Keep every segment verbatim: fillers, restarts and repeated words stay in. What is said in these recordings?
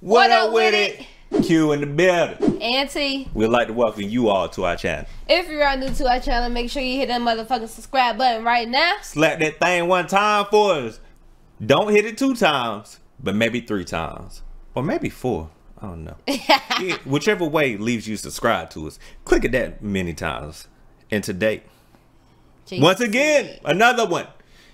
What, what up with it? it? Q in the building. Auntie. We'd like to welcome you all to our channel. If you are new to our channel, make sure you hit that motherfucking subscribe button right now. Slap that thing one time for us. Don't hit it two times, but maybe three times. Or maybe four. I don't know. It, whichever way leaves you subscribed to us. Click it that many times. And today, Jesus. Once again, another one.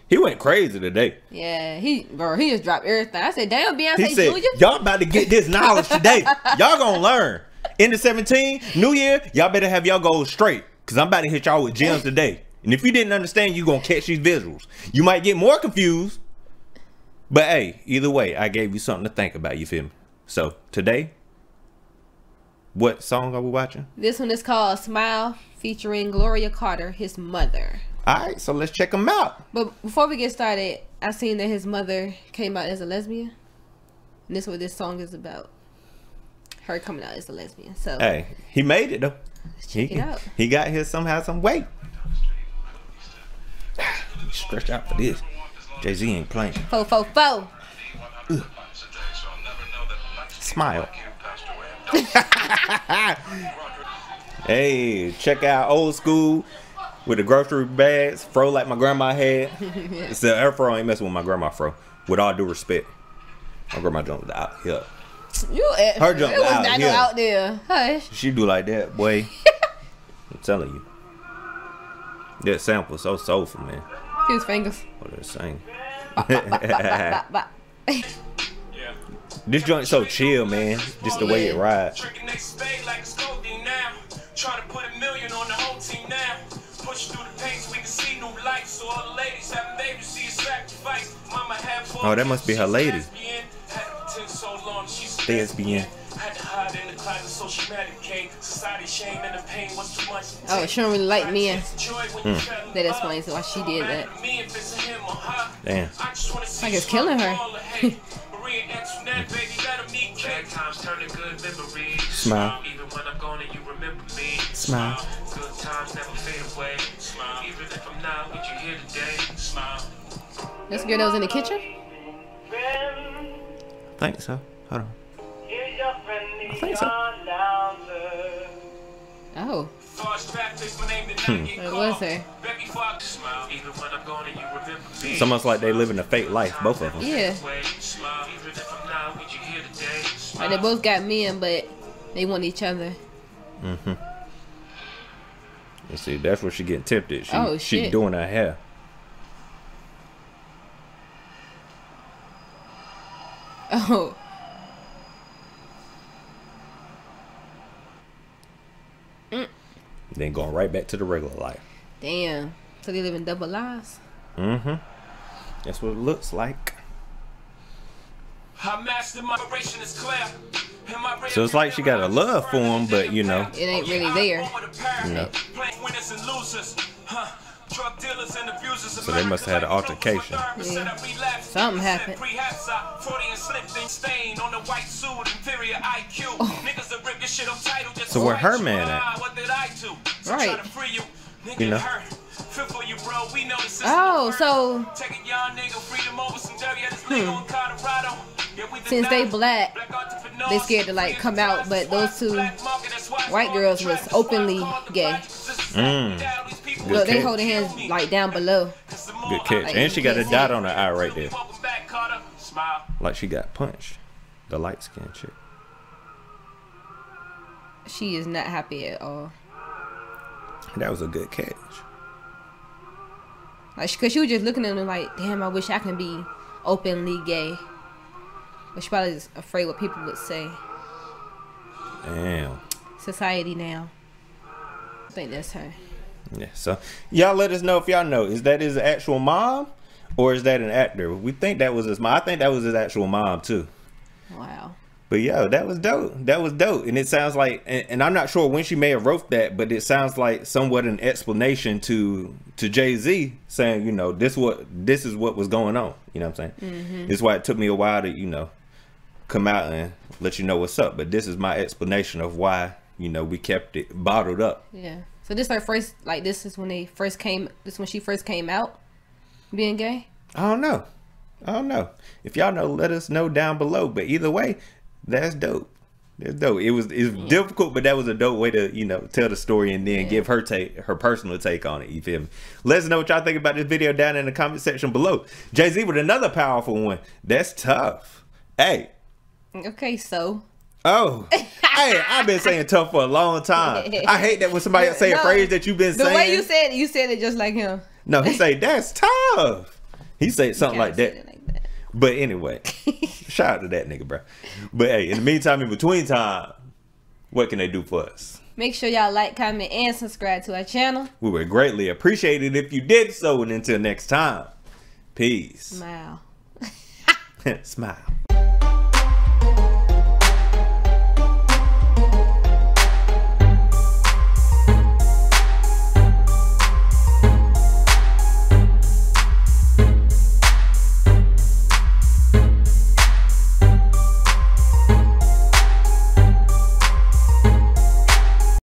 He went crazy today. Yeah, he bro, he just dropped everything. I said, damn, Beyonce Junior, y'all about to get this knowledge today. Y'all gonna learn. In the seventeen, New Year, y'all better have y'all goals straight. Cause I'm about to hit y'all with gems today. And if you didn't understand, you gonna catch these visuals. You might get more confused. But hey, either way, I gave you something to think about, you feel me? So today, what song are we watching? This one is called Smile, featuring Gloria Carter, his mother. All right, so let's check him out. But before we get started, I seen that his mother came out as a lesbian. And this is what this song is about. Her coming out as a lesbian. So hey, he made it though. Let's check he, it out. He got here somehow, some way. Stretch out for this. Jay-Z ain't playing. Fo fo fo. Ugh. Smile. Hey, check out old school. With the grocery bags, fro like my grandma had. It's the afro, ain't messing with my grandma fro. With all due respect, my grandma jumped out here. You, at, her jumped out here. out there. Hush. She do like that, boy. I'm telling you. That sample so soulful, man. Two fingers. What oh, that same. Bop, bop, bop, bop, bop, bop. This joint's so chill, man. Just the way it rides. Trying to put a million on the whole team now. Push through the paint so we can see new lights. So all the ladies have babies, see a sacrifice. Mama had four. Oh, that must be her lady. Thespian. Had to hide in the closet so she medicate. Society shame and the pain was too much. Oh, she don't really like me. Mm. That explains why she did that. Damn. Like it's killing her. Smile. Smile. Good times never fade away. Smile. Even if I'm not what you hear today. Smile. This girl that was in the kitchen? I think so. Hold on. I think so. Oh. Hmm. It was her. It's almost like they living a fake life, both of them. Yeah. Like they both got men, but they want each other. Mm-hmm. Let's see, that's where she getting tempted. She, oh, she doing her hair. Oh. Mm. Then going right back to the regular life. Damn. So they living double lives? Mm-hmm. That's what it looks like. So it's like she got a love for him, but you know, it ain't really there. No. So they must have had an altercation. Yeah. Something happened. Oh. So where her man at? Right. You know. Oh, so hmm. Since they black, they scared to like come out, but those two white girls was openly gay. Mm. Look, they holding hands like down below. Good catch, like, and she got a dot on her eye right there, like she got punched. The light skin chick. She is not happy at all. That was a good catch. Like, cause she was just looking at him like, damn, I wish I can be openly gay. But she probably is afraid what people would say. Damn. Society now. I think that's her. Yeah, so y'all let us know if y'all know. Is that his actual mom? Or is that an actor? We think that was his mom. I think that was his actual mom too. Wow. But yo, that was dope. That was dope. And it sounds like, and, and I'm not sure when she may have wrote that, but it sounds like somewhat an explanation to to Jay-Z saying, you know, this what this is what was going on. You know what I'm saying? Mm-hmm. It's why it took me a while to, you know, come out and let you know what's up. But this is my explanation of why, you know, we kept it bottled up. Yeah. So this her first, like this is when they first came, this when she first came out being gay? I don't know. I don't know. If y'all know, let us know down below. But either way, That's dope. That's dope. It was it's yeah. difficult, but that was a dope way to, you know, tell the story and then yeah. give her take, her personal take on it. You feel me? Let us know what y'all think about this video down in the comment section below. Jay-Z with another powerful one. That's tough. Hey. Okay, so. Oh, hey, I've been saying tough for a long time. I hate that when somebody say no, a phrase that you've been the saying. The way you said it, you said it just like him. No, he say, that's tough. He said something like that. like that. But anyway, shout out to that nigga, bro. But hey, in the meantime, in between time, what can they do for us? Make sure y'all like, comment, and subscribe to our channel. We would greatly appreciate it if you did so. And until next time, peace. Smile. Smile.